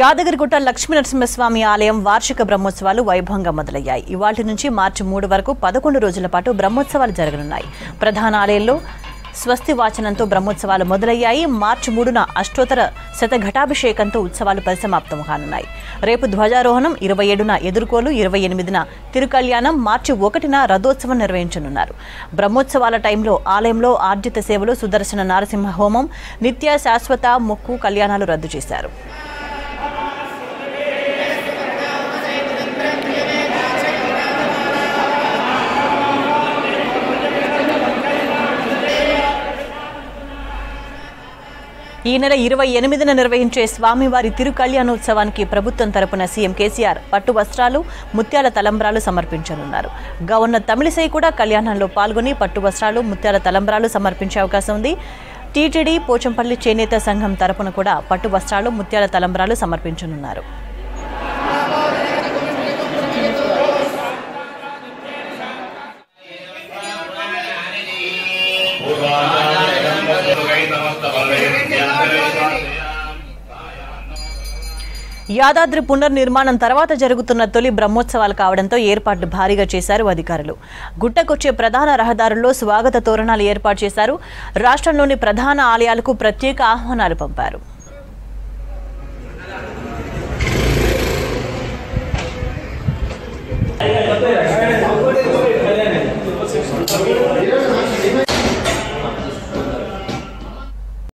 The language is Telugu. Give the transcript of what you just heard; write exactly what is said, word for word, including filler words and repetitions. యాదగిరిగుట్ట లక్ష్మీ నరసింహ స్వామి ఆలయం వార్షిక బ్రహ్మోత్సవాలు వైభవంగా మొదలయ్యాయి। ఇవాల్టి నుంచి మార్చి మూడు వరకు పదకొండు రోజుల పాటు బ్రహ్మోత్సవాలు జరగనున్నాయి। ప్రధాన ఆలయంలో స్వస్తి వాచనంతో బ్రహ్మోత్సవాలు మొదలయ్యాయి। మార్చి మూడున అష్టోత్తర శత ఘటాభిషేకంతో ఉత్సవాలు పరిసమాప్తం కానున్నాయి। రేపు ధ్వజారోహణం, ఇరవై ఏడున ఎదుర్కోలు, ఇరవై ఎనిమిదిన తిరుకళ్యాణం, మార్చి ఒకటిన రథోత్సవం నిర్వహించనున్నారు। బ్రహ్మోత్సవాల టైంలో ఆలయంలో ఆర్జిత సేవలు, సుదర్శన నరసింహ హోమం, నిత్య శాశ్వత మొక్కు కళ్యాణాలు రద్దు చేశారు। ఈ నెల ఇరవై ఎనిమిదిన నిర్వహించే స్వామివారి తిరుకళ్యాణోత్సవానికి ప్రభుత్వం తరపున సీఎం కేసీఆర్ పట్టు వస్త్రాలు, ముత్యాల తలంబ్రాలు సమర్పించనున్నారు। గవర్నర్ తమిళిసై కూడా కళ్యాణంలో పాల్గొని పట్టు వస్త్రాలు, ముత్యాల తలంబ్రాలు సమర్పించే అవకాశం ఉంది। టీటీడీ, పోచంపల్లి చేనేత సంఘం తరపున కూడా పట్టు వస్త్రాలు, ముత్యాల తలంబ్రాలు సమర్పించనున్నారు। యాదాద్రి పునర్నిర్మాణం తర్వాత జరుగుతున్న తొలి బ్రహ్మోత్సవాలు కావడంతో ఏర్పాట్లు భారీగా చేశారు అధికారులు। గుట్టకొచ్చే ప్రధాన రహదారుల్లో స్వాగత తోరణాలు ఏర్పాటు చేశారు। రాష్ట్రంలోని ప్రధాన ఆలయాలకు ప్రత్యేక ఆహ్వానాలు పంపారు।